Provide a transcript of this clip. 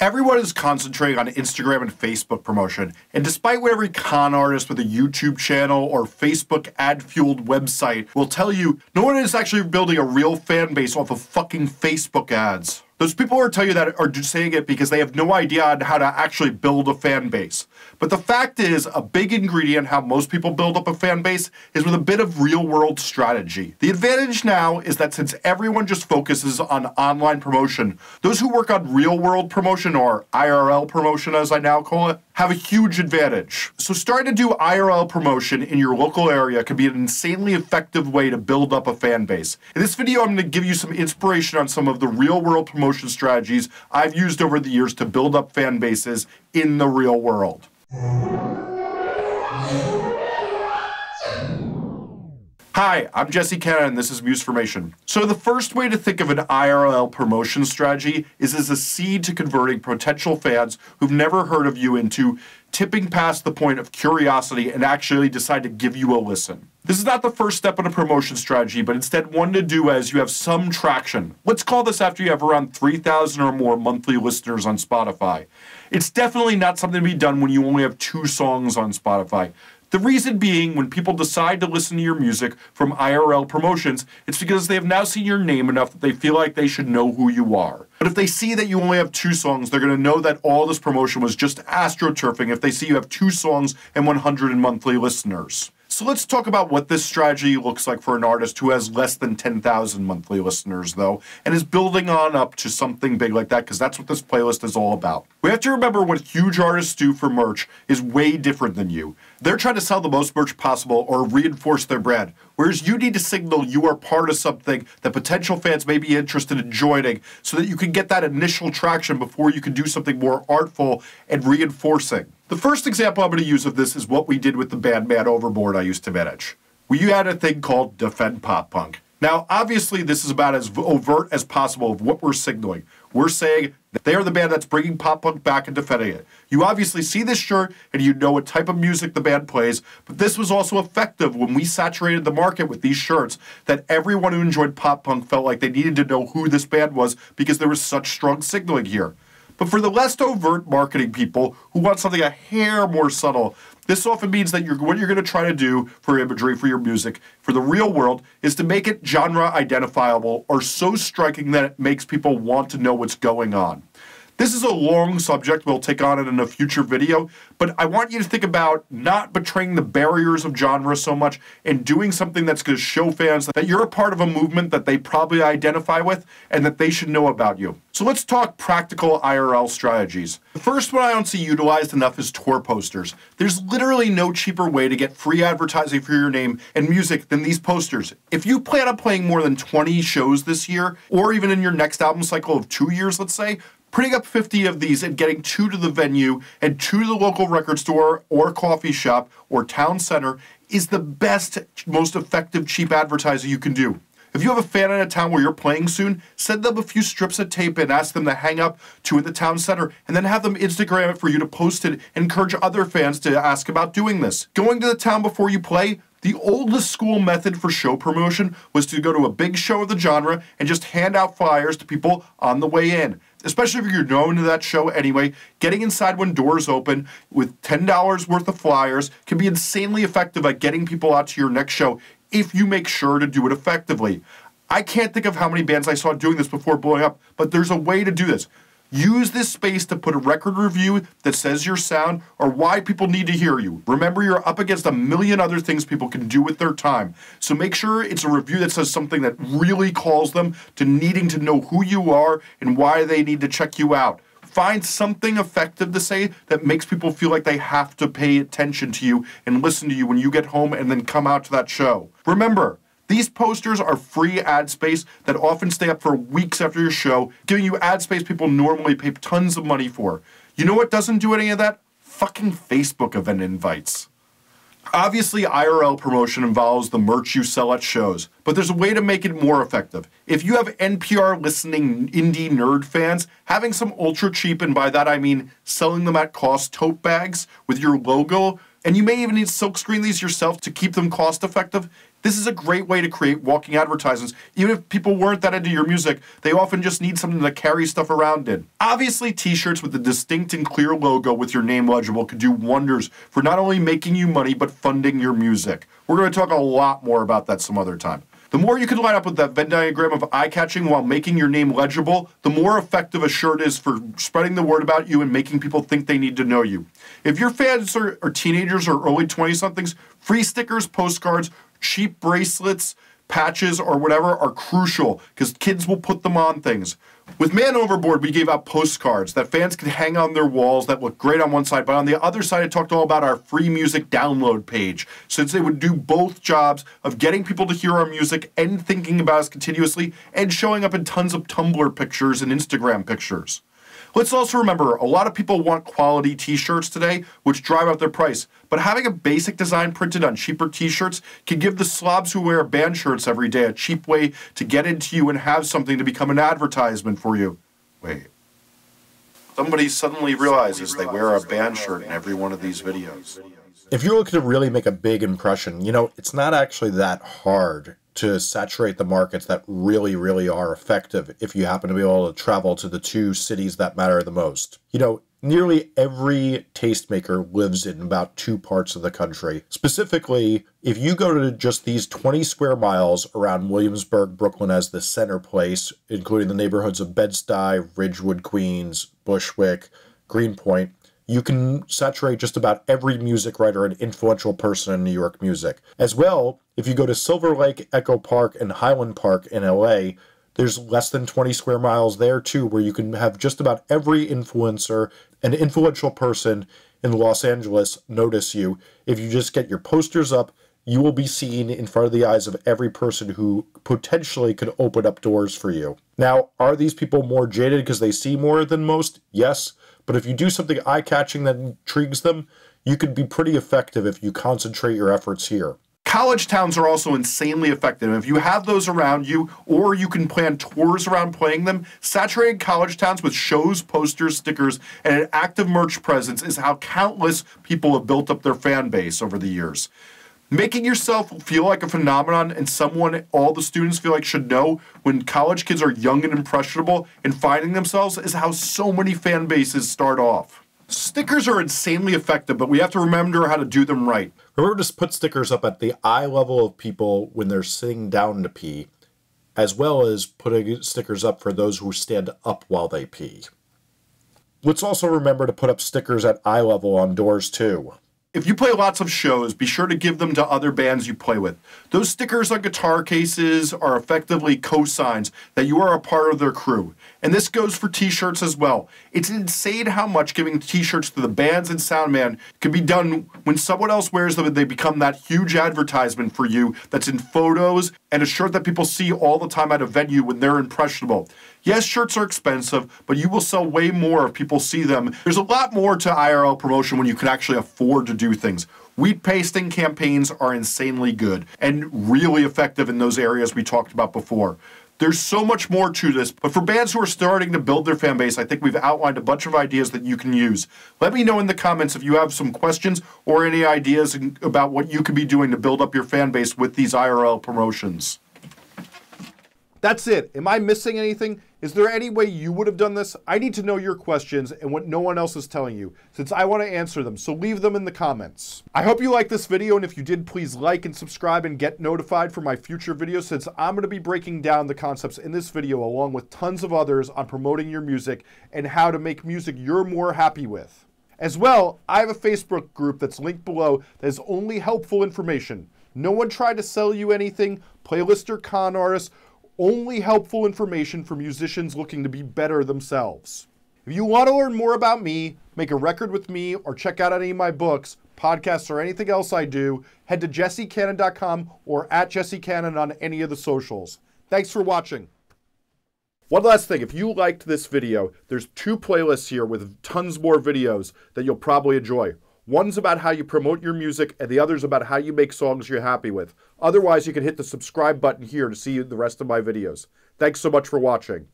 Everyone is concentrating on Instagram and Facebook promotion, and despite what every con artist with a YouTube channel or Facebook ad-fueled website will tell you, no one is actually building a real fan base off of fucking Facebook ads. Those people who tell you that are just saying it because they have no idea on how to actually build a fan base. But the fact is, a big ingredient in how most people build up a fan base is with a bit of real-world strategy. The advantage now is that since everyone just focuses on online promotion, those who work on real-world promotion, or IRL promotion as I now call it, have a huge advantage. So starting to do IRL promotion in your local area can be an insanely effective way to build up a fan base. In this video, I'm going to give you some inspiration on some of the real-world promotion strategies I've used over the years to build up fan bases in the real world. Hi, I'm Jesse Cannon and this is Musformation. So the first way to think of an IRL promotion strategy is as a seed to converting potential fans who've never heard of you into tipping past the point of curiosity and actually decide to give you a listen. This is not the first step in a promotion strategy, but instead one to do as you have some traction. Let's call this after you have around 3,000 or more monthly listeners on Spotify. It's definitely not something to be done when you only have 2 songs on Spotify. The reason being, when people decide to listen to your music from IRL promotions, it's because they have now seen your name enough that they feel like they should know who you are. But if they see that you only have 2 songs, they're going to know that all this promotion was just astroturfing if they see you have 2 songs and 100 monthly listeners. So let's talk about what this strategy looks like for an artist who has less than 10,000 monthly listeners, though, and is building on up to something big like that, because that's what this playlist is all about. We have to remember what huge artists do for merch is way different than you. They're trying to sell the most merch possible or reinforce their brand, whereas you need to signal you are part of something that potential fans may be interested in joining so that you can get that initial traction before you can do something more artful and reinforcing. The first example I'm going to use of this is what we did with the band Man Overboard I used to manage. We had a thing called Defend Pop Punk. Now, obviously, this is about as overt as possible of what we're signaling. We're saying that they are the band that's bringing pop punk back and defending it. You obviously see this shirt and you know what type of music the band plays, but this was also effective when we saturated the market with these shirts that everyone who enjoyed pop punk felt like they needed to know who this band was because there was such strong signaling here. But for the less overt marketing people who want something a hair more subtle, this often means that what you're going to try to do for imagery, for your music, for the real world, is to make it genre identifiable or so striking that it makes people want to know what's going on. This is a long subject we'll take on it in a future video, but I want you to think about not betraying the barriers of genre so much and doing something that's going to show fans that you're a part of a movement that they probably identify with and that they should know about you. So let's talk practical IRL strategies. The first one I don't see utilized enough is tour posters. There's literally no cheaper way to get free advertising for your name and music than these posters. If you plan on playing more than 20 shows this year, or even in your next album cycle of 2 years, let's say, printing up 50 of these and getting 2 to the venue and 2 to the local record store or coffee shop or town center is the best, most effective cheap advertising you can do. If you have a fan in a town where you're playing soon, send them a few strips of tape and ask them to hang up 2 at the town center and then have them Instagram it for you to post it and encourage other fans to ask about doing this. Going to the town before you play, the oldest school method for show promotion was to go to a big show of the genre and just hand out flyers to people on the way in. Especially if you're known to that show anyway, getting inside when doors open with $10 worth of flyers can be insanely effective at getting people out to your next show if you make sure to do it effectively. I can't think of how many bands I saw doing this before blowing up, but there's a way to do this. Use this space to put a record review that says your sound or why people need to hear you. Remember, you're up against a million other things people can do with their time. So make sure it's a review that says something that really calls them to needing to know who you are and why they need to check you out. Find something effective to say that makes people feel like they have to pay attention to you and listen to you when you get home and then come out to that show. Remember, these posters are free ad space that often stay up for weeks after your show, giving you ad space people normally pay tons of money for. You know what doesn't do any of that? Fucking Facebook event invites. Obviously, IRL promotion involves the merch you sell at shows, but there's a way to make it more effective. If you have NPR listening indie nerd fans, having some ultra cheap, and by that I mean selling them at cost tote bags with your logo, and you may even need to silkscreen these yourself to keep them cost effective. This is a great way to create walking advertisements. Even if people weren't that into your music, they often just need something to carry stuff around in. Obviously, t-shirts with a distinct and clear logo with your name legible could do wonders for not only making you money, but funding your music. We're going to talk a lot more about that some other time. The more you can line up with that Venn diagram of eye-catching while making your name legible, the more effective a shirt is for spreading the word about you and making people think they need to know you. If your fans are teenagers or early 20-somethings, free stickers, postcards, cheap bracelets, patches, or whatever are crucial because kids will put them on things. With Man Overboard, we gave out postcards that fans could hang on their walls that look great on one side, but on the other side, I talked all about our free music download page, since they would do both jobs of getting people to hear our music and thinking about us continuously and showing up in tons of Tumblr pictures and Instagram pictures. Let's also remember, a lot of people want quality t-shirts today, which drive up their price, but having a basic design printed on cheaper t-shirts can give the slobs who wear band shirts every day a cheap way to get into you and have something to become an advertisement for you. Wait. Somebody suddenly realizes they wear a band shirt in every one of these videos. If you're looking to really make a big impression, you know, it's not actually that hard to saturate the markets that really, really are effective if you happen to be able to travel to the two cities that matter the most. You know, nearly every tastemaker lives in about two parts of the country. Specifically, if you go to just these 20 square miles around Williamsburg, Brooklyn as the center place, including the neighborhoods of Bed-Stuy, Ridgewood, Queens, Bushwick, Greenpoint, you can saturate just about every music writer and influential person in New York music. As well, if you go to Silver Lake, Echo Park, and Highland Park in LA, there's less than 20 square miles there too, where you can have just about every influencer and influential person in Los Angeles notice you. If you just get your posters up, you will be seen in front of the eyes of every person who potentially could open up doors for you. Now, are these people more jaded because they see more than most? Yes. But if you do something eye-catching that intrigues them, you could be pretty effective if you concentrate your efforts here. College towns are also insanely effective. If you have those around you, or you can plan tours around playing them, saturating college towns with shows, posters, stickers, and an active merch presence is how countless people have built up their fan base over the years. Making yourself feel like a phenomenon and someone all the students feel like should know when college kids are young and impressionable and finding themselves is how so many fan bases start off. Stickers are insanely effective, but we have to remember how to do them right. Remember to put stickers up at the eye level of people when they're sitting down to pee, as well as putting stickers up for those who stand up while they pee. Let's also remember to put up stickers at eye level on doors too. If you play lots of shows, be sure to give them to other bands you play with. Those stickers on guitar cases are effectively cosigns that you are a part of their crew. And this goes for t-shirts as well. It's insane how much giving t-shirts to the bands and soundman can be done when someone else wears them and they become that huge advertisement for you that's in photos and a shirt that people see all the time at a venue when they're impressionable. Yes, shirts are expensive, but you will sell way more if people see them. There's a lot more to IRL promotion when you can actually afford to do things. Wheat pasting campaigns are insanely good and really effective in those areas we talked about before. There's so much more to this, but for bands who are starting to build their fan base, I think we've outlined a bunch of ideas that you can use. Let me know in the comments if you have some questions or any ideas about what you could be doing to build up your fan base with these IRL promotions. That's it. Am I missing anything? Is there any way you would have done this? I need to know your questions and what no one else is telling you, since I want to answer them, so leave them in the comments. I hope you liked this video, and if you did, please like and subscribe and get notified for my future videos, since I'm going to be breaking down the concepts in this video along with tons of others on promoting your music and how to make music you're more happy with. As well, I have a Facebook group that's linked below that is only helpful information. No one tried to sell you anything, playlist or con artists, only helpful information for musicians looking to be better themselves. If you want to learn more about me, make a record with me, or check out any of my books, podcasts, or anything else I do, head to jessecannon.com or @jessecannon on any of the socials. Thanks for watching. One last thing, if you liked this video, there's two playlists here with tons more videos that you'll probably enjoy. One's about how you promote your music, and the other's about how you make songs you're happy with. Otherwise, you can hit the subscribe button here to see the rest of my videos. Thanks so much for watching.